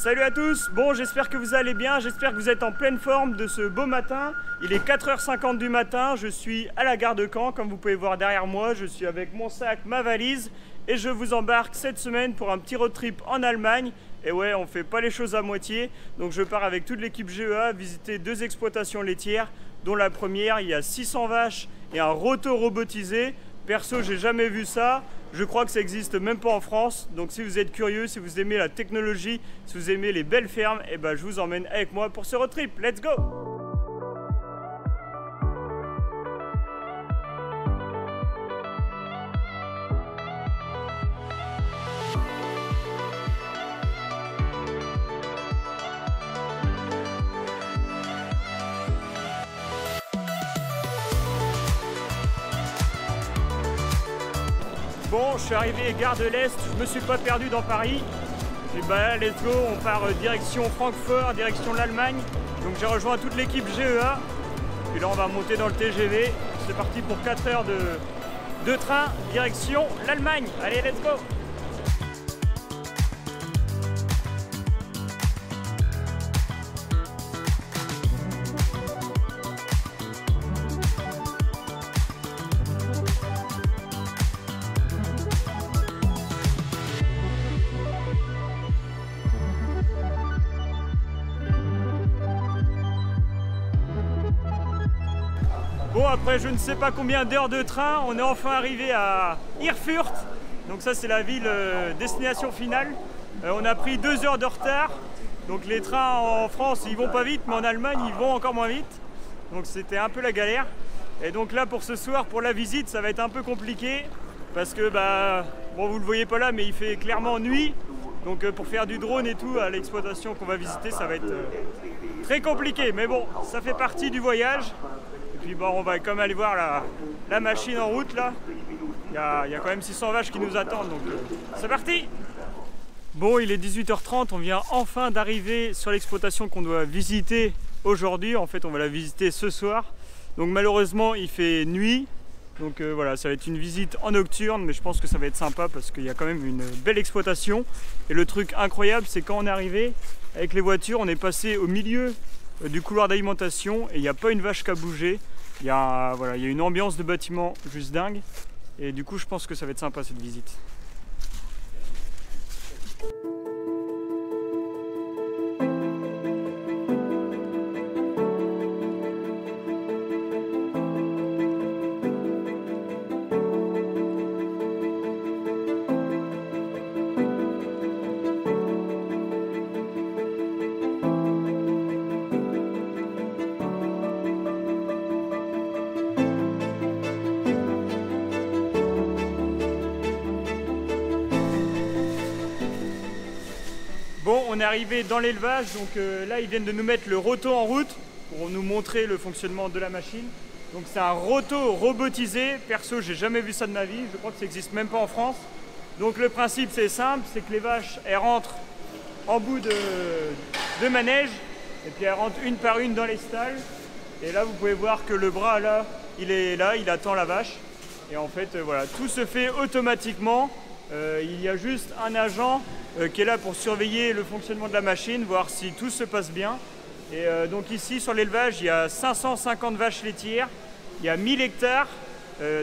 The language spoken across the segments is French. Salut à tous, bon j'espère que vous allez bien, j'espère que vous êtes en pleine forme de ce beau matin. Il est 4h50 du matin, je suis à la gare de Caen, comme vous pouvez voir derrière moi, je suis avec mon sac, ma valise et je vous embarque cette semaine pour un petit road trip en Allemagne. Et ouais, on fait pas les choses à moitié, donc je pars avec toute l'équipe GEA visiter deux exploitations laitières, dont la première, il y a 600 vaches et un roto robotisé. Perso, j'ai jamais vu ça. Je crois que ça n'existe même pas en France. Donc si vous êtes curieux, si vous aimez la technologie, si vous aimez les belles fermes, eh ben, je vous emmène avec moi pour ce road trip. Let's go! Bon, je suis arrivé à Gare de l'Est, je me suis pas perdu dans Paris. Et bah let's go, on part direction Francfort, direction l'Allemagne. Donc j'ai rejoint toute l'équipe GEA. Puis là on va monter dans le TGV. C'est parti pour 4 heures de train, direction l'Allemagne. Allez, let's go! Bon, après je ne sais pas combien d'heures de train, on est enfin arrivé à Erfurt, donc ça c'est la ville destination finale. On a pris 2 heures de retard, donc les trains en France ils vont pas vite, mais en Allemagne ils vont encore moins vite, donc c'était un peu la galère. Et donc là pour ce soir, pour la visite, ça va être un peu compliqué, parce que bah, bon vous le voyez pas là, mais il fait clairement nuit, donc pour faire du drone et tout à l'exploitation qu'on va visiter, ça va être très compliqué, mais bon, ça fait partie du voyage. Et puis bon, on va comme aller voir la machine en route là. Il y a quand même 600 vaches qui nous attendent, donc c'est parti! Bon, il est 18h30, on vient enfin d'arriver sur l'exploitation qu'on doit visiter aujourd'hui. En fait, on va la visiter ce soir. Donc malheureusement, il fait nuit. Donc voilà, ça va être une visite en nocturne, mais je pense que ça va être sympa parce qu'il y a quand même une belle exploitation. Et le truc incroyable, c'est quand on est arrivé avec les voitures, on est passé au milieu du couloir d'alimentation et il n'y a pas une vache qui a bougé. Voilà, il y a une ambiance de bâtiment juste dingue et du coup je pense que ça va être sympa cette visite. Bon, on est arrivé dans l'élevage, donc là ils viennent de nous mettre le roto en route pour nous montrer le fonctionnement de la machine. Donc c'est un roto robotisé, perso j'ai jamais vu ça de ma vie, je crois que ça n'existe même pas en France. Donc le principe c'est simple, c'est que les vaches elles rentrent en bout de manège et puis elles rentrent une par une dans les stalles. Et là vous pouvez voir que le bras là, il est là, il attend la vache. Et en fait voilà, tout se fait automatiquement. Il y a juste un agent qui est là pour surveiller le fonctionnement de la machine, voir si tout se passe bien. Et donc ici sur l'élevage, il y a 550 vaches laitières, il y a 1000 hectares,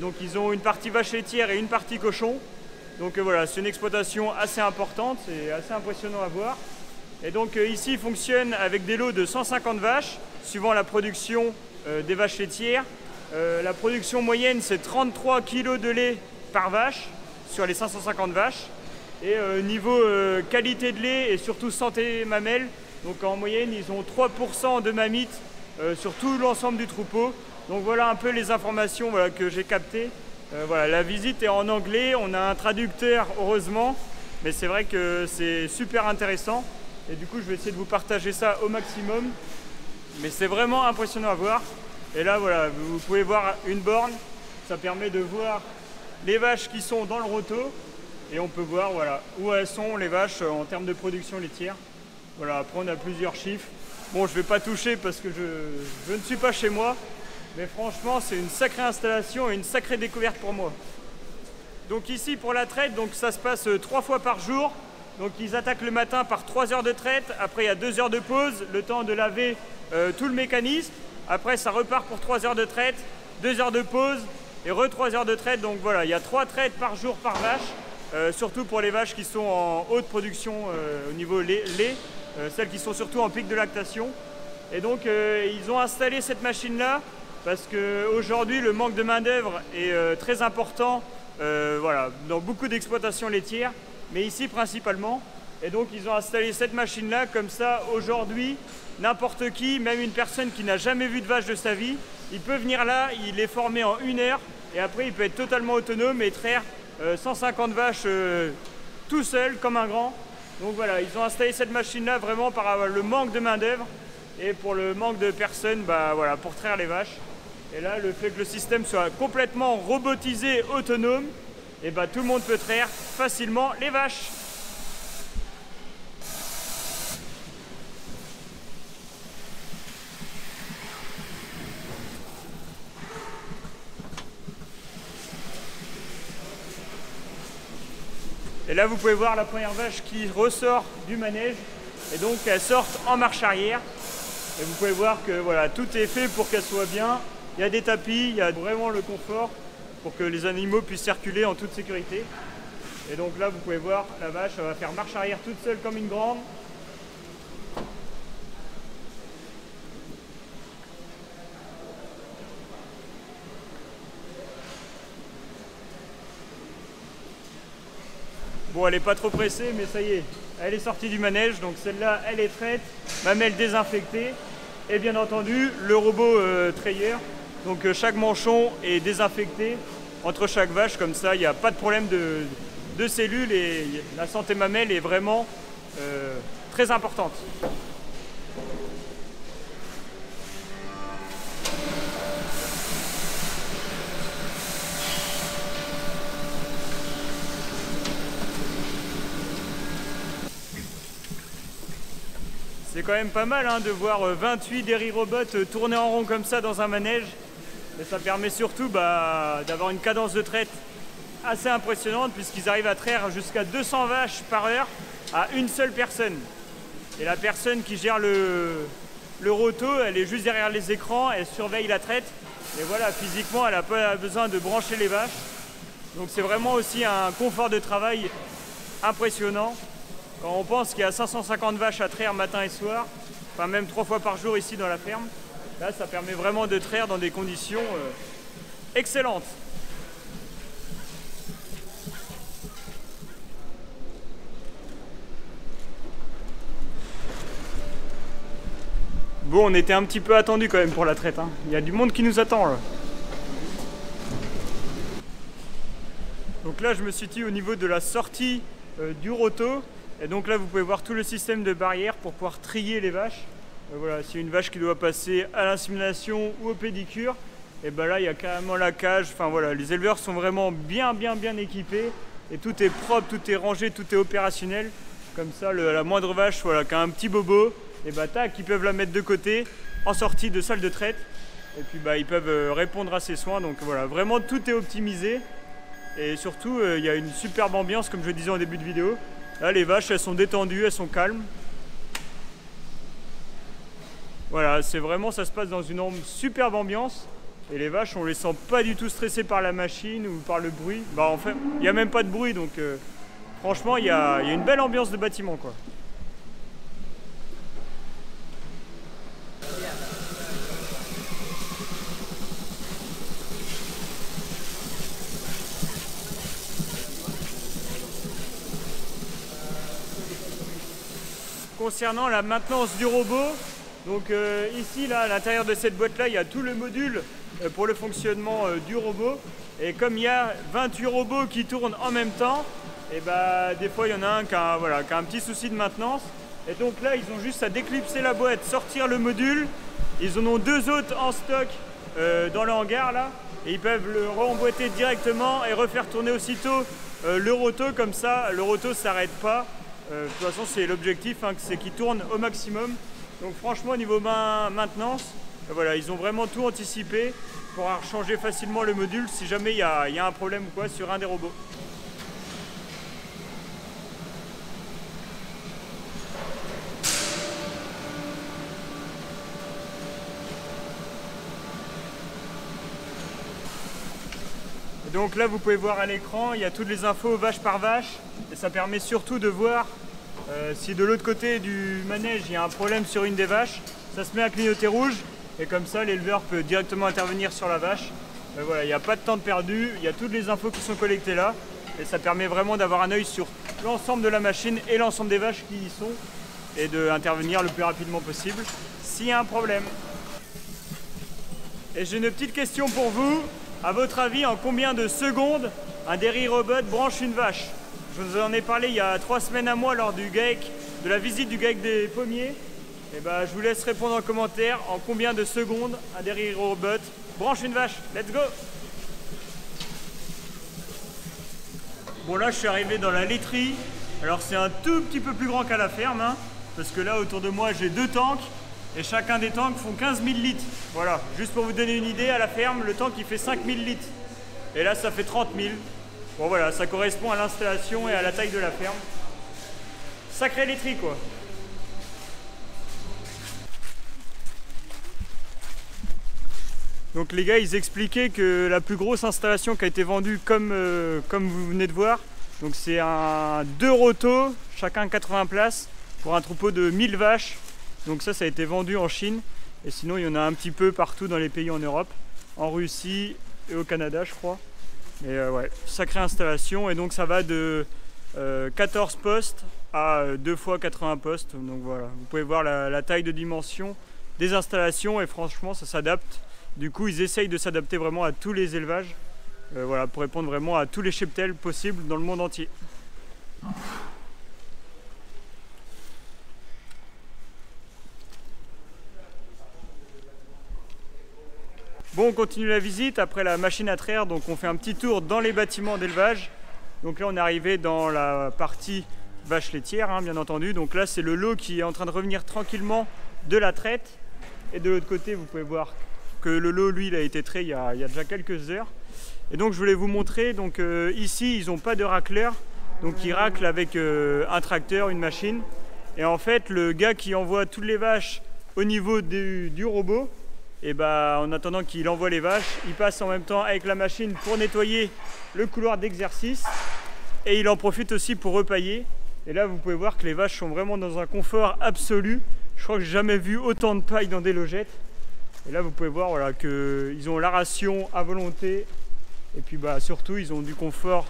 donc ils ont une partie vache laitière et une partie cochon. Donc voilà, c'est une exploitation assez importante, c'est assez impressionnant à voir. Et donc ici, ils fonctionnent avec des lots de 150 vaches, suivant la production des vaches laitières. La production moyenne, c'est 33 kg de lait par vache sur les 550 vaches. Et niveau qualité de lait et surtout santé mamelle, donc en moyenne ils ont 3% de mammites sur tout l'ensemble du troupeau. Donc voilà un peu les informations voilà, que j'ai captées. Voilà, la visite est en anglais, on a un traducteur heureusement, mais c'est vrai que c'est super intéressant et du coup je vais essayer de vous partager ça au maximum. Mais c'est vraiment impressionnant à voir. Et là voilà, vous pouvez voir une borne, ça permet de voir les vaches qui sont dans le roto et on peut voir voilà, où elles sont les vaches en termes de production laitière. Voilà, après on a plusieurs chiffres. Bon, je ne vais pas toucher parce que je ne suis pas chez moi, mais franchement c'est une sacrée installation et une sacrée découverte pour moi. Donc ici pour la traite, donc, ça se passe 3 fois par jour. Donc ils attaquent le matin par 3 heures de traite, après il y a 2 heures de pause, le temps de laver tout le mécanisme, après ça repart pour 3 heures de traite, 2 heures de pause et re 3 heures de traite. Donc voilà, il y a 3 traites par jour par vache, surtout pour les vaches qui sont en haute production au niveau lait, celles qui sont surtout en pic de lactation. Et donc ils ont installé cette machine-là parce qu'aujourd'hui le manque de main-d'œuvre est très important voilà, dans beaucoup d'exploitations laitières, mais ici principalement. Et donc ils ont installé cette machine-là, comme ça aujourd'hui, n'importe qui, même une personne qui n'a jamais vu de vache de sa vie, il peut venir là, il est formé en 1 heure, et après il peut être totalement autonome et traire 150 vaches tout seul, comme un grand. Donc voilà, ils ont installé cette machine-là vraiment par le manque de main-d'œuvre, et pour le manque de personnes bah, voilà, pour traire les vaches. Et là, le fait que le système soit complètement robotisé, autonome, et bah, tout le monde peut traire facilement les vaches. Et là, vous pouvez voir la première vache qui ressort du manège, et donc elle sort en marche arrière. Et vous pouvez voir que voilà, tout est fait pour qu'elle soit bien. Il y a des tapis, il y a vraiment le confort pour que les animaux puissent circuler en toute sécurité. Et donc là, vous pouvez voir, la vache va faire marche arrière toute seule comme une grande. Bon, elle n'est pas trop pressée, mais ça y est, elle est sortie du manège. Donc celle-là, elle est traite, mamelle désinfectée. Et bien entendu, le robot trayeur. Donc chaque manchon est désinfecté entre chaque vache, comme ça il n'y a pas de problème de cellules et la santé mamelle est vraiment très importante. C'est quand même pas mal hein, de voir 28 DairyRobot tourner en rond comme ça dans un manège. Mais ça permet surtout bah, d'avoir une cadence de traite assez impressionnante puisqu'ils arrivent à traire jusqu'à 200 vaches par heure à une seule personne. Et la personne qui gère le roto, elle est juste derrière les écrans, elle surveille la traite. Et voilà, physiquement, elle n'a pas besoin de brancher les vaches. Donc c'est vraiment aussi un confort de travail impressionnant. Quand on pense qu'il y a 550 vaches à traire matin et soir, enfin même 3 fois par jour ici dans la ferme, là ça permet vraiment de traire dans des conditions excellentes. Bon, on était un petit peu attendu quand même pour la traite, hein. Il y a du monde qui nous attend là. Donc là je me suis dit au niveau de la sortie du roto. Et donc là vous pouvez voir tout le système de barrières pour pouvoir trier les vaches. Voilà, si une vache qui doit passer à l'insémination ou au pédicure, et ben là il y a carrément la cage. Enfin voilà, les éleveurs sont vraiment bien équipés et tout est propre, tout est rangé, tout est opérationnel. Comme ça la moindre vache voilà, qui a un petit bobo, et ben tac, ils peuvent la mettre de côté en sortie de salle de traite. Et puis bah, ils peuvent répondre à ses soins. Donc voilà, vraiment tout est optimisé. Et surtout il y a une superbe ambiance comme je le disais en début de vidéo. Là, les vaches, elles sont détendues, elles sont calmes. Voilà, c'est vraiment, ça se passe dans une superbe ambiance. Et les vaches, on les sent pas du tout stressées par la machine ou par le bruit. Bah, en fait, il n'y a même pas de bruit, donc franchement, il y a une belle ambiance de bâtiment, quoi. Concernant la maintenance du robot, donc ici là à l'intérieur de cette boîte là il y a tout le module pour le fonctionnement du robot, et comme il y a 28 robots qui tournent en même temps, et bah, des fois il y en a un qui a un petit souci de maintenance, et donc là ils ont juste à déclipser la boîte, sortir le module, ils en ont 2 autres en stock dans le hangar là, et ils peuvent le re-emboîter directement et refaire tourner aussitôt le roto, comme ça le roto s'arrête pas. De toute façon c'est l'objectif, hein, c'est qu'ils tournent au maximum. Donc franchement au niveau maintenance, voilà, ils ont vraiment tout anticipé pour changer facilement le module si jamais il y a un problème ou quoi sur un des robots. Donc là vous pouvez voir à l'écran, il y a toutes les infos vache par vache et ça permet surtout de voir si de l'autre côté du manège il y a un problème sur une des vaches, ça se met à clignoter rouge et comme ça l'éleveur peut directement intervenir sur la vache. Mais voilà, il n'y a pas de temps de perdu, il y a toutes les infos qui sont collectées là et ça permet vraiment d'avoir un œil sur l'ensemble de la machine et l'ensemble des vaches qui y sont et d'intervenir le plus rapidement possible s'il y a un problème. Et j'ai une petite question pour vous. À votre avis, en combien de secondes un DairyRobot branche une vache? Je vous en ai parlé il y a 3 semaines à moi lors du GEC, de la visite du GEC des pommiers. Et bah, je vous laisse répondre en commentaire en combien de secondes un DairyRobot branche une vache. Let's go! Bon là je suis arrivé dans la laiterie. Alors c'est un tout petit peu plus grand qu'à la ferme, hein, parce que là autour de moi j'ai 2 tanks et chacun des tanks font 15 000 litres. Voilà, juste pour vous donner une idée, à la ferme le tank il fait 5 000 litres et là ça fait 30 000. Bon voilà, ça correspond à l'installation et à la taille de la ferme. Sacrée laiterie quoi. Donc les gars ils expliquaient que la plus grosse installation qui a été vendue comme vous venez de voir, donc c'est deux rotos, chacun 80 places pour un troupeau de 1000 vaches. Donc ça a été vendu en Chine et sinon il y en a un petit peu partout dans les pays en Europe, en Russie et au Canada je crois. Et ouais, sacrée installation et donc ça va de 14 postes à 2 fois 80 postes. Donc voilà, vous pouvez voir la taille de dimension des installations et franchement ça s'adapte. Du coup, ils essayent de s'adapter vraiment à tous les élevages, voilà, pour répondre vraiment à tous les cheptels possibles dans le monde entier. Bon, on continue la visite après la machine à traire, donc on fait un petit tour dans les bâtiments d'élevage. Donc là, on est arrivé dans la partie vache laitière, hein, bien entendu. Donc là, c'est le lot qui est en train de revenir tranquillement de la traite. Et de l'autre côté, vous pouvez voir que le lot, lui, il a été trait il y a déjà quelques heures. Et donc, je voulais vous montrer. Donc, ici, ils n'ont pas de racleur. Donc, ils raclent avec un tracteur, une machine. Et en fait, le gars qui envoie toutes les vaches au niveau du robot, et bah, en attendant qu'il envoie les vaches, il passe en même temps avec la machine pour nettoyer le couloir d'exercice. Et il en profite aussi pour repailler. Et là, vous pouvez voir que les vaches sont vraiment dans un confort absolu. Je crois que j'ai jamais vu autant de paille dans des logettes. Et là vous pouvez voir voilà, qu'ils ont la ration à volonté et puis bah, surtout ils ont du confort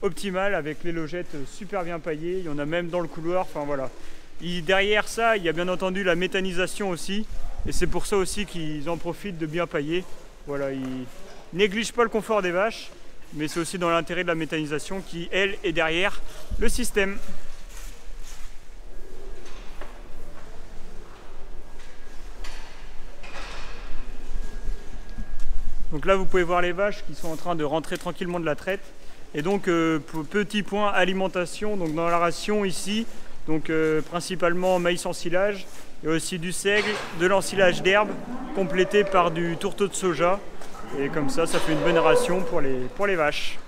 optimal avec les logettes super bien paillées, il y en a même dans le couloir, enfin voilà. Et derrière ça il y a bien entendu la méthanisation aussi et c'est pour ça aussi qu'ils en profitent de bien pailler. Voilà, ils négligent pas le confort des vaches mais c'est aussi dans l'intérêt de la méthanisation qui elle est derrière le système. Donc là vous pouvez voir les vaches qui sont en train de rentrer tranquillement de la traite et donc petit point alimentation, donc dans la ration ici, donc principalement maïs en silage et aussi du seigle, de l'ensilage d'herbe complété par du tourteau de soja et comme ça ça fait une bonne ration pour les vaches.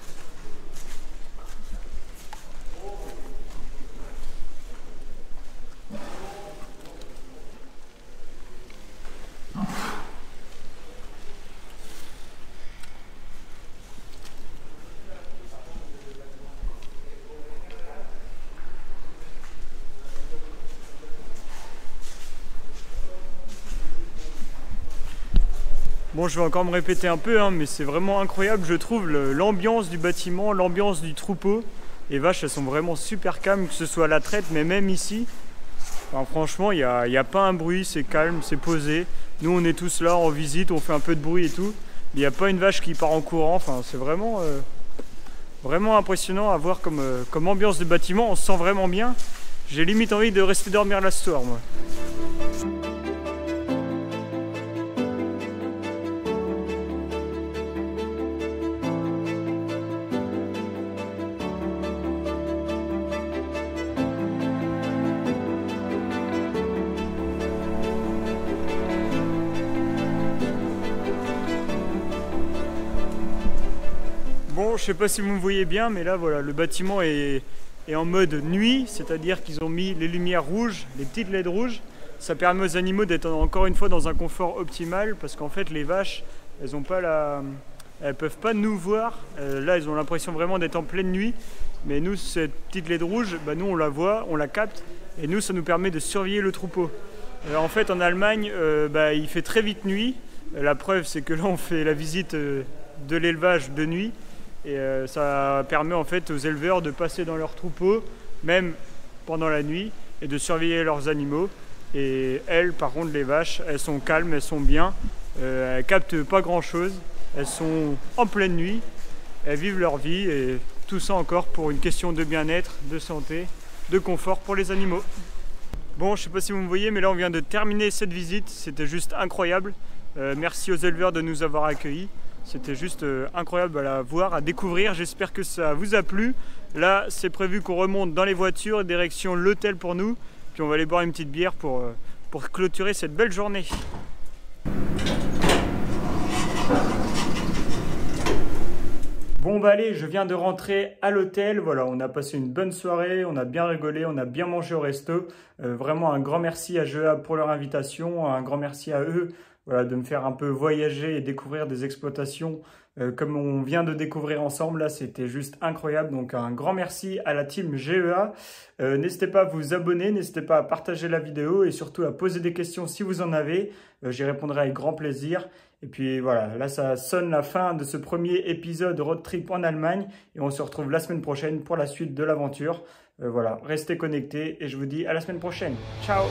Bon, je vais encore me répéter un peu, hein, mais c'est vraiment incroyable, je trouve, l'ambiance du bâtiment, l'ambiance du troupeau. Les vaches, elles sont vraiment super calmes, que ce soit à la traite, mais même ici. Enfin, franchement, il n'y a pas un bruit, c'est calme, c'est posé. Nous, on est tous là en visite, on fait un peu de bruit et tout. Mais il n'y a pas une vache qui part en courant. Enfin, c'est vraiment, vraiment impressionnant à voir comme ambiance de bâtiment. On se sent vraiment bien. J'ai limite envie de rester dormir là ce soir, moi. Je sais pas si vous me voyez bien, mais là voilà, le bâtiment est en mode nuit, c'est-à-dire qu'ils ont mis les lumières rouges, les petites LED rouges. Ça permet aux animaux d'être encore une fois dans un confort optimal parce qu'en fait les vaches, elles n'ont pas elles peuvent pas nous voir. Là, elles ont l'impression vraiment d'être en pleine nuit. Mais nous, cette petite LED rouge, bah, nous on la voit, on la capte. Et nous, ça nous permet de surveiller le troupeau. En fait, en Allemagne, il fait très vite nuit. La preuve, c'est que là, on fait la visite de l'élevage de nuit. Et ça permet en fait aux éleveurs de passer dans leurs troupeaux, même pendant la nuit, et de surveiller leurs animaux. Et elles, par contre, les vaches, elles sont calmes, elles sont bien. Elles captent pas grand-chose. Elles sont en pleine nuit. Elles vivent leur vie. Et tout ça encore pour une question de bien-être, de santé, de confort pour les animaux. Bon, je sais pas si vous me voyez, mais là on vient de terminer cette visite, c'était juste incroyable. Merci aux éleveurs de nous avoir accueillis, c'était juste incroyable à voir, à découvrir. J'espère que ça vous a plu. Là, c'est prévu qu'on remonte dans les voitures, direction l'hôtel pour nous, puis on va aller boire une petite bière pour clôturer cette belle journée. Bon bah allez, je viens de rentrer à l'hôtel, voilà, on a passé une bonne soirée, on a bien rigolé, on a bien mangé au resto. Vraiment un grand merci à GEA pour leur invitation, un grand merci à eux voilà, de me faire un peu voyager et découvrir des exploitations comme on vient de découvrir ensemble. Là, c'était juste incroyable, donc un grand merci à la team GEA. N'hésitez pas à vous abonner, n'hésitez pas à partager la vidéo et surtout à poser des questions si vous en avez, j'y répondrai avec grand plaisir. Et puis voilà, là ça sonne la fin de ce premier épisode road trip en Allemagne et on se retrouve la semaine prochaine pour la suite de l'aventure. Voilà, restez connectés et je vous dis à la semaine prochaine. Ciao!